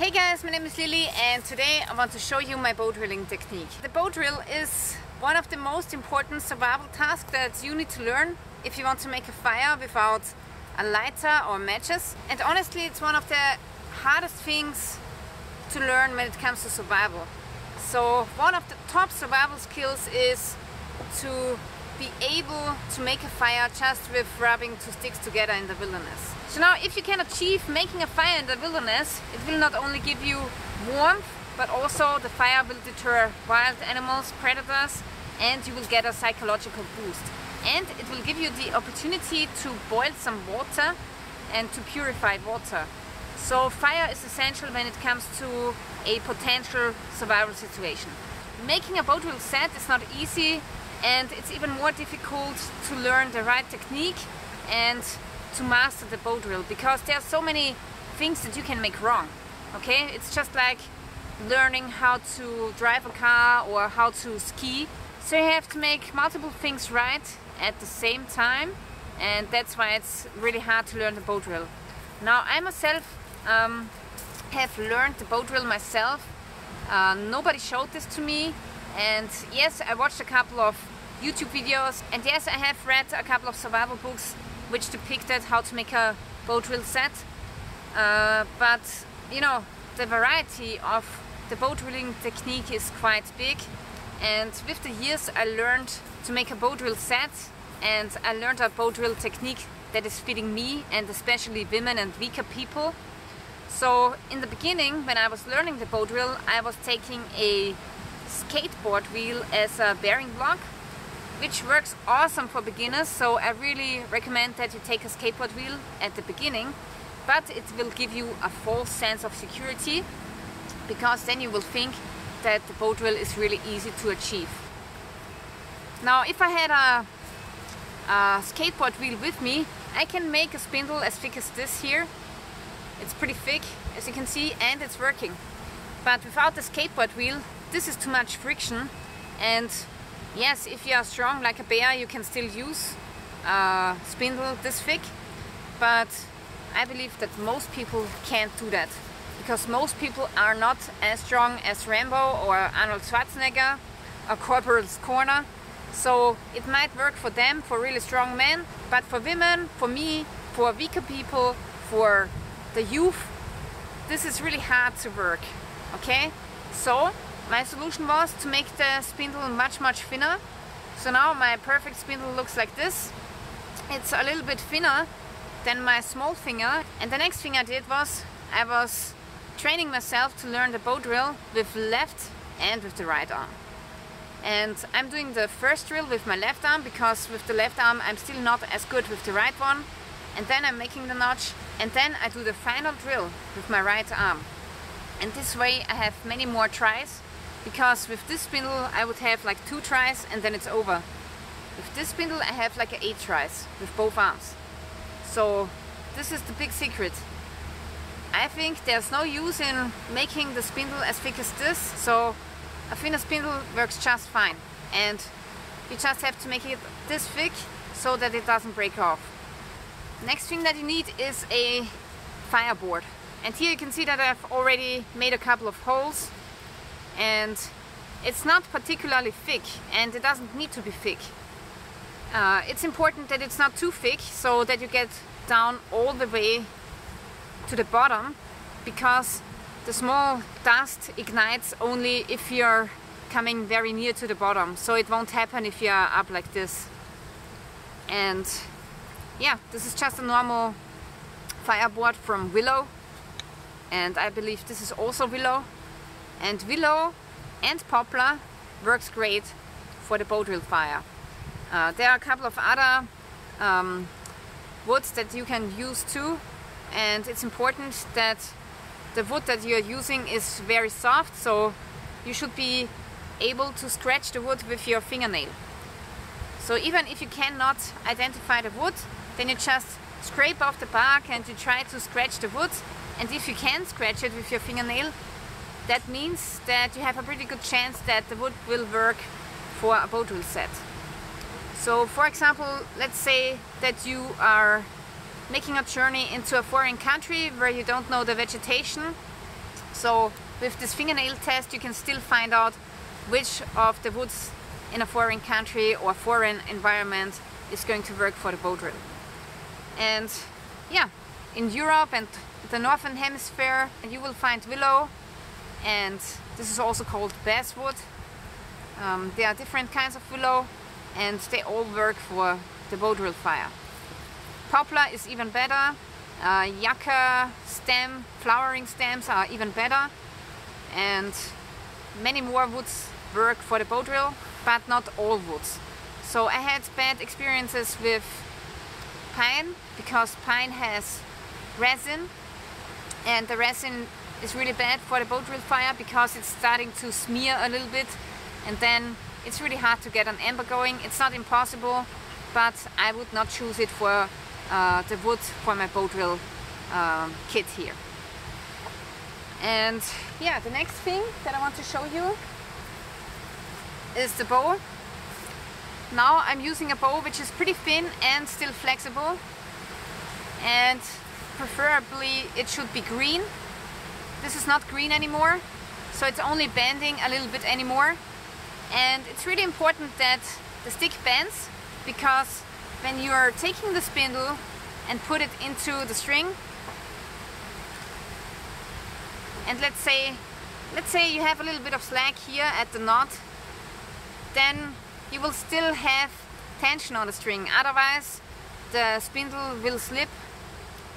Hey guys, my name is Lily and today I want to show you my bow drilling technique. The bow drill is one of the most important survival tasks that you need to learn if you want to make a fire without a lighter or matches. And honestly, it's one of the hardest things to learn when it comes to survival. So one of the top survival skills is to be able to make a fire just with rubbing two sticks together in the wilderness. So now, if you can achieve making a fire in the wilderness, it will not only give you warmth, but also the fire will deter wild animals, predators, and you will get a psychological boost. And it will give you the opportunity to boil some water and to purify water. So fire is essential when it comes to a potential survival situation. Making a Bowdrill set is not easy, and it's even more difficult to learn the right technique and to master the Bowdrill, because there are so many things that you can make wrong. Okay, it's just like learning how to drive a car or how to ski. So you have to make multiple things right at the same time, and that's why it's really hard to learn the Bowdrill. Now, I myself have learned the Bowdrill myself. Nobody showed this to me. And yes, I watched a couple of YouTube videos, and yes, I have read a couple of survival books which depicted how to make a Bowdrill set, but you know, the variety of the Bowdrilling technique is quite big, and with the years I learned to make a Bowdrill set, and I learned a Bowdrill technique that is fitting me and especially women and weaker people. So in the beginning, when I was learning the Bowdrill, I was taking a skateboard wheel as a bearing block, which works awesome for beginners, so I really recommend that you take a skateboard wheel at the beginning, but it will give you a false sense of security, because then you will think that the Bowdrill is really easy to achieve. Now, if I had a skateboard wheel with me, I can make a spindle as thick as this here. It's pretty thick, as you can see, and it's working. But without the skateboard wheel, this is too much friction, and yes, if you are strong like a bear, you can still use a spindle this thick, but I believe that most people can't do that, because most people are not as strong as Rambo or Arnold Schwarzenegger or Corporal's Corner. So it might work for them, for really strong men, but for women, for me, for weaker people, for the youth, this is really hard to work, okay? So my solution was to make the spindle much thinner. So now my perfect spindle looks like this. It's a little bit thinner than my small finger. And the next thing I did was, I was training myself to learn the Bowdrill with left and with the right arm. And I'm doing the first drill with my left arm, because with the left arm I'm still not as good with the right one. And then I'm making the notch, and then I do the final drill with my right arm. And this way I have many more tries, because with this spindle I would have like 2 tries and then it's over. With this spindle I have like 8 tries with both arms. So this is the big secret. I think there's no use in making the spindle as thick as this, so a thinner spindle works just fine. And you just have to make it this thick so that it doesn't break off. Next thing that you need is a fireboard. And here you can see that I've already made a couple of holes, and it's not particularly thick, and it doesn't need to be thick. It's important that it's not too thick, so that you get down all the way to the bottom, because the small dust ignites only if you're coming very near to the bottom, so it won't happen if you're up like this. And yeah, this is just a normal fireboard from Willow, and I believe this is also Willow. And willow and poplar works great for the Bowdrill fire. There are a couple of other woods that you can use too, and it's important that the wood that you're using is very soft, so you should be able to scratch the wood with your fingernail. So even if you cannot identify the wood, then you just scrape off the bark and you try to scratch the wood, and if you can scratch it with your fingernail, that means that you have a pretty good chance that the wood will work for a Bowdrill set. So for example, let's say that you are making a journey into a foreign country where you don't know the vegetation. So with this fingernail test, you can still find out which of the woods in a foreign country or foreign environment is going to work for the Bowdrill. And yeah, in Europe and the northern hemisphere, you will find willow, and this is also called basswood. There are different kinds of willow, and they all work for the Bowdrill fire. Poplar is even better. Yucca stem, flowering stems are even better, and many more woods work for the Bowdrill, but not all woods. So I had bad experiences with pine, because pine has resin, and the resin is really bad for the Bowdrill fire because it's starting to smear a little bit, and then it's really hard to get an ember going. It's not impossible, but I would not choose it for the wood for my Bowdrill kit here. And yeah, the next thing that I want to show you is the bow. Now I'm using a bow which is pretty thin and still flexible, and preferably it should be green. This is not green anymore, so it's only bending a little bit anymore. And it's really important that the stick bends, because when you are taking the spindle and put it into the string, and let's say you have a little bit of slack here at the knot, then you will still have tension on the string. Otherwise the spindle will slip,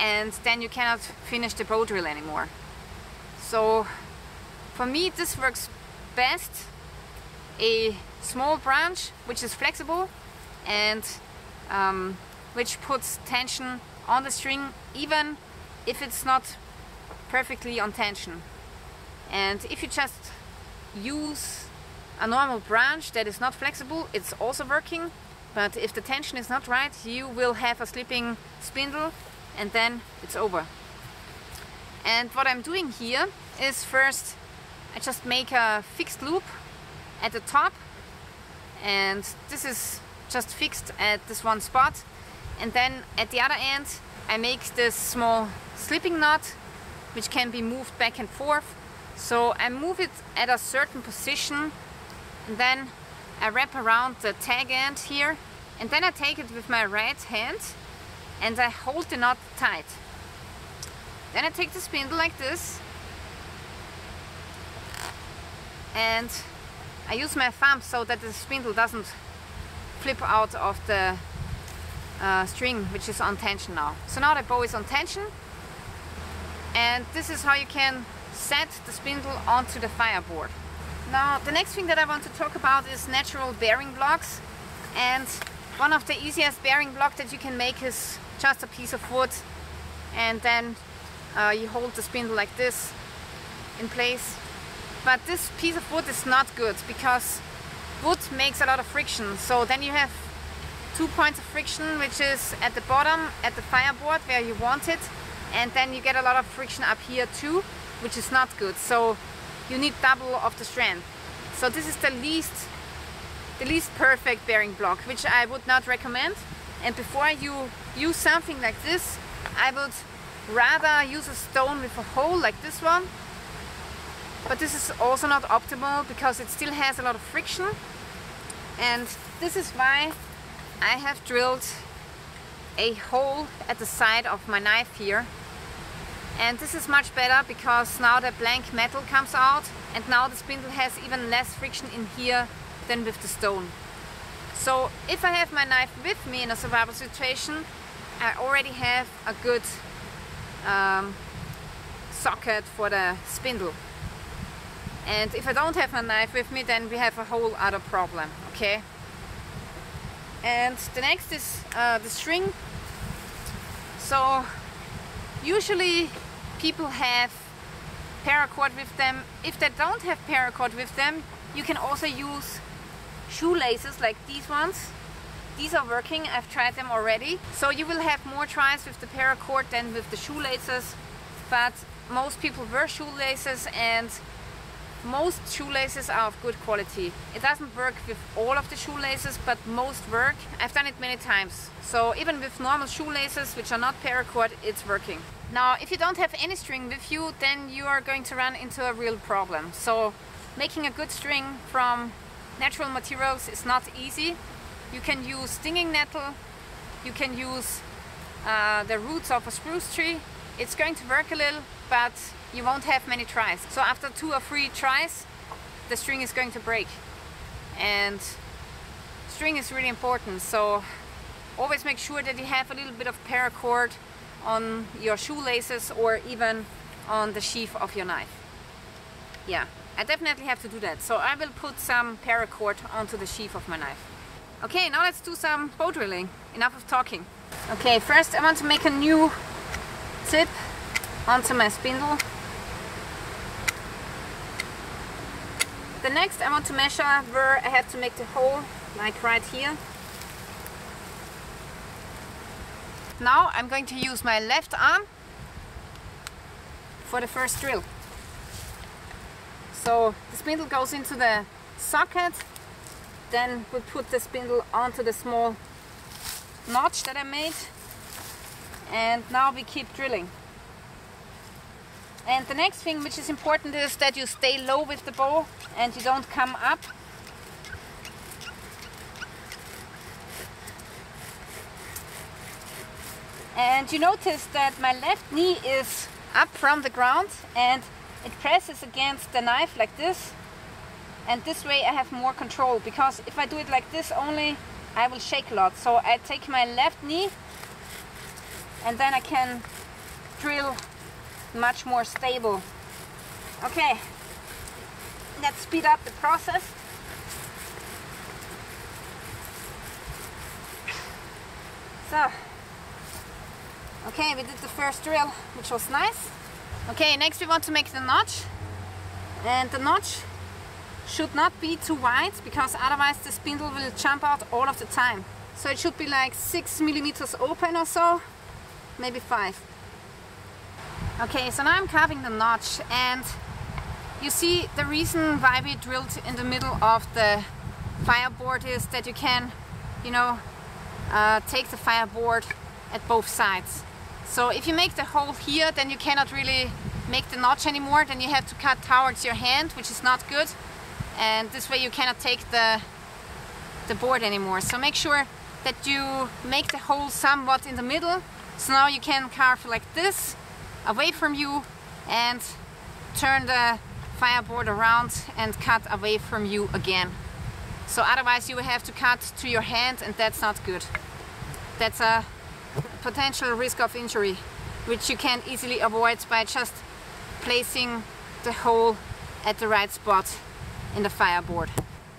and then you cannot finish the Bowdrill anymore. So for me this works best: a small branch which is flexible and which puts tension on the string even if it's not perfectly on tension. And if you just use a normal branch that is not flexible, it's also working, but if the tension is not right, you will have a slipping spindle, and then it's over. And what I'm doing here is, first I just make a fixed loop at the top, and this is just fixed at this one spot, and then at the other end I make this small slipping knot which can be moved back and forth. So I move it at a certain position, and then I wrap around the tag end here, and then I take it with my right hand and I hold the knot tight. Then I take the spindle like this, and I use my thumb so that the spindle doesn't flip out of the string, which is on tension now. So now the bow is on tension, and this is how you can set the spindle onto the fireboard. Now the next thing that I want to talk about is natural bearing blocks, and one of the easiest bearing blocks that you can make is just a piece of wood, and then you hold the spindle like this in place. But this piece of wood is not good, because wood makes a lot of friction. So then you have 2 points of friction, which is at the bottom at the fireboard where you want it, and then you get a lot of friction up here too, which is not good. So you need double of the strength. So this is the least perfect bearing block, which I would not recommend. And before you use something like this, I would rather use a stone with a hole like this one. But this is also not optimal, because it still has a lot of friction. And this is why I have drilled a hole at the side of my knife here. And this is much better, because now the blank metal comes out, and now the spindle has even less friction in here than with the stone. So if I have my knife with me in a survival situation, I already have a good socket for the spindle. And if I don't have my knife with me, then we have a whole other problem, okay? And the next is the string. So usually people have paracord with them. If they don't have paracord with them, you can also use shoelaces like these ones. These are working, I've tried them already. So you will have more tries with the paracord than with the shoelaces, but most people wear shoelaces, and Most shoelaces are of good quality. It doesn't work with all of the shoelaces, but most work. I've done it many times. So even with normal shoelaces, which are not paracord, it's working. Now, if you don't have any string with you, then you are going to run into a real problem. So making a good string from natural materials is not easy. You can use stinging nettle, you can use the roots of a spruce tree. It's going to work a little, but you won't have many tries. So after 2 or 3 tries, the string is going to break. And string is really important. So always make sure that you have a little bit of paracord on your shoelaces or even on the sheath of your knife. Yeah, I definitely have to do that. So I will put some paracord onto the sheath of my knife. Okay, now let's do some bow drilling. Enough of talking. Okay, first I want to make a new tip onto my spindle. The next I want to measure where I have to make the hole, like right here. Now I'm going to use my left arm for the first drill. So the spindle goes into the socket, then we put the spindle onto the small notch that I made, and now we keep drilling. And the next thing which is important is that you stay low with the bow and you don't come up. And you notice that my left knee is up from the ground and it presses against the knife like this. And this way I have more control, because if I do it like this only, I will shake a lot. So I take my left knee and then I can drill much more stable. Okay, let's speed up the process. So. Okay, we did the first drill, which was nice. Okay, next we want to make the notch. And the notch should not be too wide, because otherwise the spindle will jump out all of the time. So it should be like 6 millimeters open or so, maybe 5. Okay, so now I'm carving the notch, and you see the reason why we drilled in the middle of the fireboard is that you can, you know, take the fireboard at both sides. So if you make the hole here, then you cannot really make the notch anymore, then you have to cut towards your hand, which is not good, and this way you cannot take the board anymore. So make sure that you make the hole somewhat in the middle, so now you can carve like this, away from you, and turn the fireboard around and cut away from you again. So otherwise you will have to cut to your hand, and that's not good. That's a potential risk of injury, which you can easily avoid by just placing the hole at the right spot in the fireboard.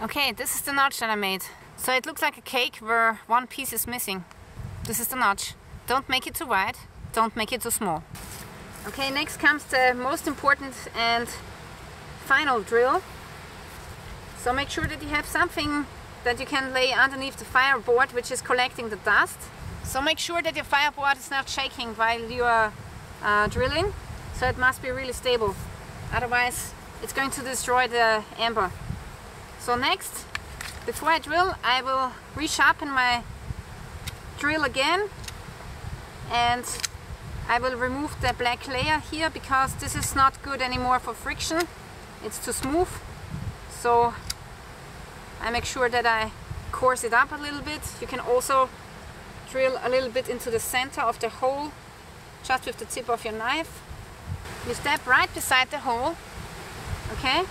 Okay, this is the notch that I made. So it looks like a cake where one piece is missing. This is the notch. Don't make it too wide, don't make it too small. Okay, next comes the most important and final drill. So make sure that you have something that you can lay underneath the fireboard, which is collecting the dust. So make sure that your fireboard is not shaking while you are drilling, so it must be really stable, otherwise it's going to destroy the amber. So next, before I drill, I will resharpen my drill again, and I will remove the black layer here, because this is not good anymore for friction, it's too smooth. So I make sure that I coarse it up a little bit. You can also drill a little bit into the center of the hole, just with the tip of your knife. You step right beside the hole, okay?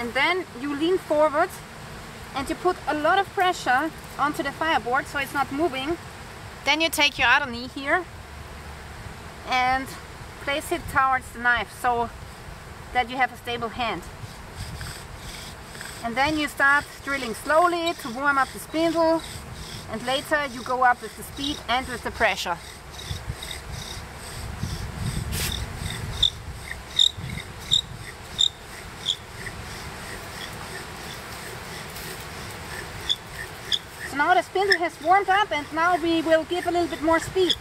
And then you lean forward and you put a lot of pressure onto the fireboard so it's not moving. Then you take your other knee here and place it towards the knife so that you have a stable hand. And then you start drilling slowly to warm up the spindle. And later you go up with the speed and with the pressure. So now the spindle has warmed up, and now we will give a little bit more speed.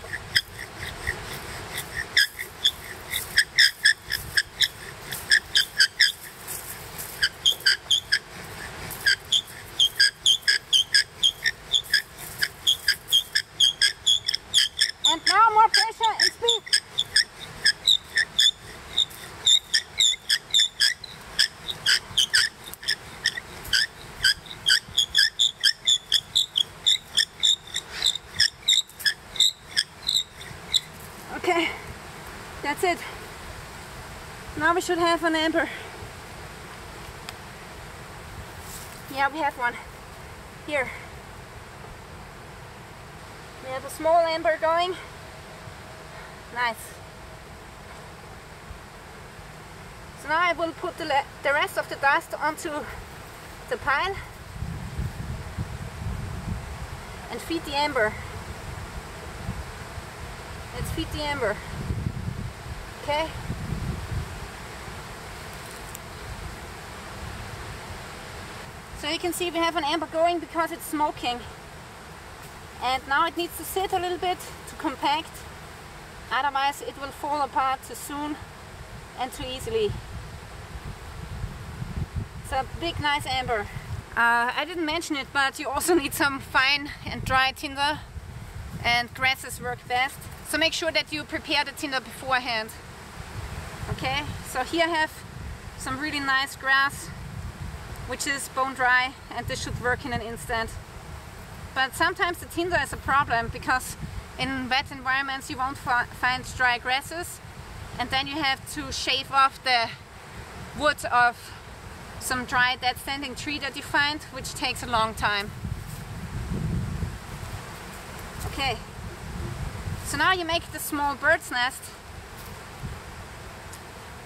Now we should have an ember. Yeah, we have one. Here. We have a small ember going. Nice. So now I will put the rest of the dust onto the pile and feed the ember. Let's feed the ember. Okay. So you can see we have an ember going because it's smoking. And now it needs to sit a little bit to compact. Otherwise it will fall apart too soon and too easily. It's a big, nice ember. I didn't mention it, but you also need some fine and dry tinder, and grasses work best. So make sure that you prepare the tinder beforehand. Okay, so here I have some really nice grass, which is bone dry, and this should work in an instant. But sometimes the tinder is a problem, because in wet environments you won't find dry grasses, and then you have to shave off the wood of some dry dead standing tree that you find, which takes a long time. Okay, so now you make the small bird's nest,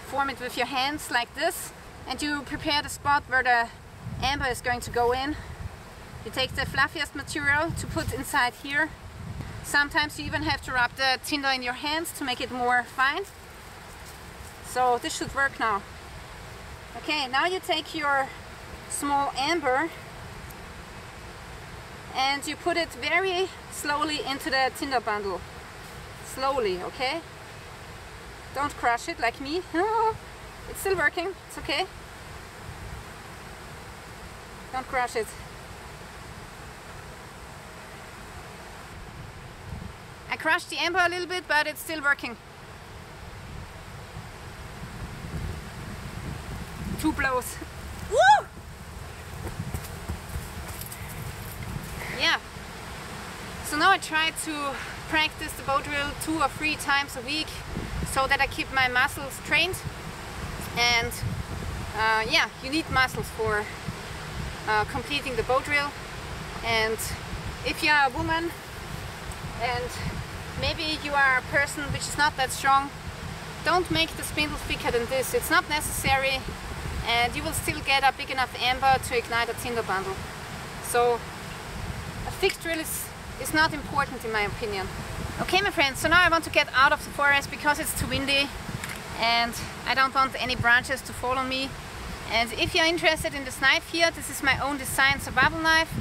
form it with your hands like this, and you prepare the spot where the ember is going to go in. You take the fluffiest material to put inside here. Sometimes you even have to rub the tinder in your hands to make it more fine. So this should work now. Okay, now you take your small ember and you put it very slowly into the tinder bundle. Slowly, okay? Don't crush it like me. It's still working, it's okay. Don't crush it. I crushed the ember a little bit, but it's still working. 2 blows. Woo! Yeah. So now I try to practice the Bowdrill 2 or 3 times a week, so that I keep my muscles trained. And yeah, you need muscles for completing the Bowdrill. And if you are a woman, and maybe you are a person which is not that strong, don't make the spindle thicker than this. It's not necessary, and you will still get a big enough ember to ignite a tinder bundle. So a thick drill is not important, in my opinion. Okay, my friends, so now I want to get out of the forest because it's too windy, and I don't want any branches to fall on me. And if you're interested in this knife here, this is my own design survival knife,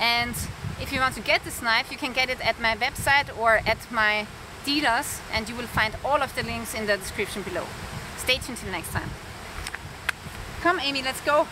and if you want to get this knife, you can get it at my website or at my dealers, and you will find all of the links in the description below. Stay tuned till next time. Come Amy, let's go!